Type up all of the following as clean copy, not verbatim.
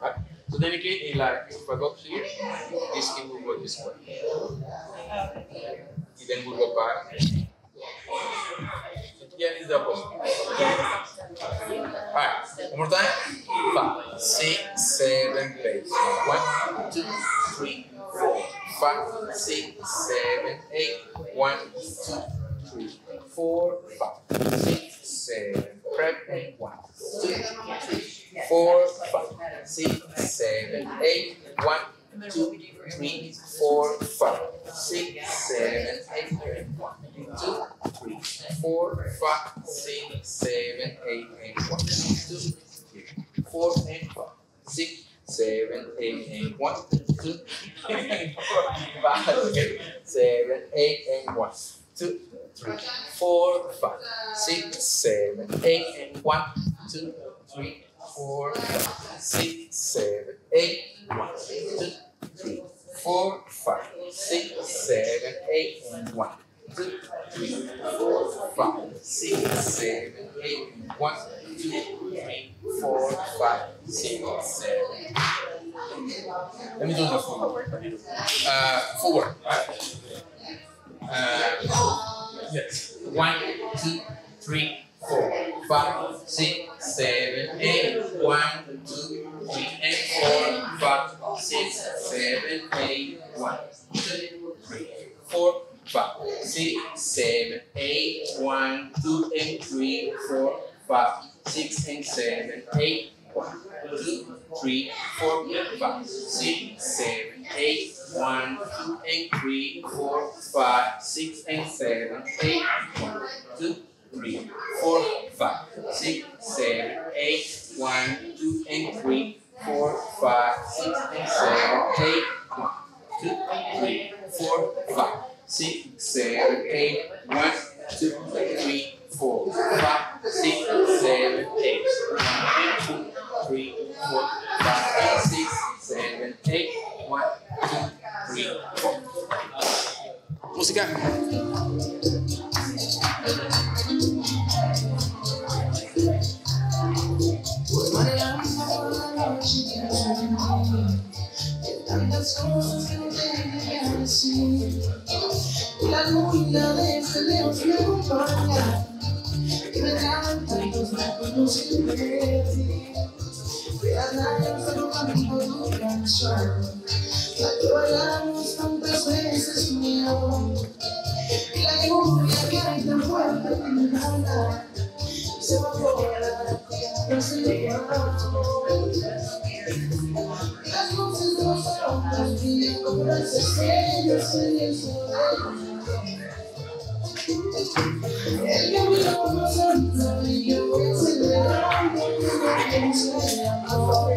Right? So technically, like if I go up here, this thing will go this way. It then will go back. Here is the opposite. Alright, one more time. 5, 6, 7, 8. 1, 2, 3, 4. 5, 6, 7, 8. 1, 2, 3, 4, 5, 6, 7. Prep and 1, 2, 3, 4, 5, 6, 7, 8. 1, 2, 3, 4, 5, 6, 7, 8. 1, 2, 3, 4, 5, 6, 7, 8, and 1, 2, 3, 4, and 5, 6, 7, 8, and 1, 2, 3, 4, 5, 6, 7, 8, and 1, 2, 3, 4, 5, 6, 7, 8, and 1, 2, 3, 4, 5, 6, 7, 8, 1, 2, 3, 4, 5, 6, 7, 8, and 1, 2, 3, 4, 5, 6, 7, 8, and 1, 2, 3, 4, 5, 6, 7. Let me do the forward. Forward, right? Yes. 1, 2, 3, 4, 5, 6, 7, 8. 1, 2, 3, 4, 5, 6, 7, 8. 1, 2, 3, 4, 5, 6, 7, 8. 1, 2, 3, 4, 5, 6, 7, 8. 1, 2, 3, 4, 5, 6, 7, 8. 1, 2, 3, 4, 5, 6, 7, 8. 1, 2, 3, 4, 5, 6, 7, 8. 1, 2, 3, 4, 5, 6, 7, 8. 1, 2, 3, 4, 5, 6, 7, 8. 1, 2, 3, 4, 5, 6, 7, 8. 1, 2, 3, 4, 5, 6, 7, 8. 1, 2, 3, 4. Música. La que bailamos tantas veces mío, y la que confía que hay tan fuerte que me habla, y se va fuera, y no se le va. Las luces de los aromas brillan como las estrellas en el sueño. El camino como santa y yo voy acelerando, y no se le amor.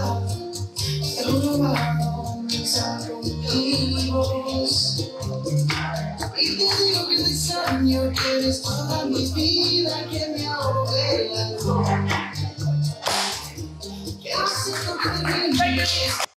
Thank you.